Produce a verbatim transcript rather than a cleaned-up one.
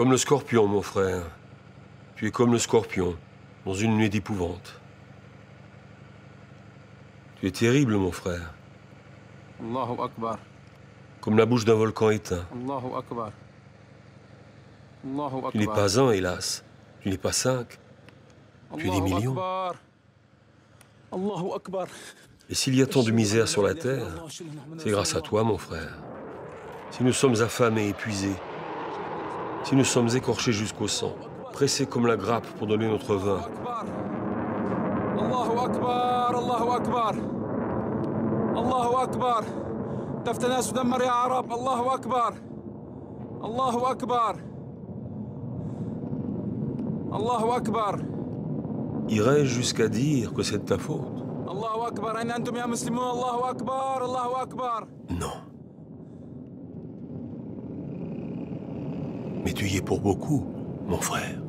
Comme le scorpion, mon frère. Tu es comme le scorpion, dans une nuée d'épouvante. Tu es terrible, mon frère. Allahu Akbar. Comme la bouche d'un volcan éteint. Allahu Akbar. Allahu Akbar. Tu n'es pas un, hélas. Tu n'es pas cinq. Tu es des millions. Allahu Akbar. Et s'il y a tant de misère sur la terre, c'est grâce à toi, mon frère. Si nous sommes affamés, épuisés, si nous sommes écorchés jusqu'au sang, pressés comme la grappe pour donner notre vin. Allahu Akbar, Allahu Akbar, Allahu Akbar. تفتنا سدمر يا عرب. الله أكبر. الله أكبر. الله أكبر. Irais-je jusqu'à dire que c'est de ta faute? الله أكبر. أين أنتم يا مسلمون؟ الله أكبر. الله أكبر. Non. Mais tu y es pour beaucoup, mon frère.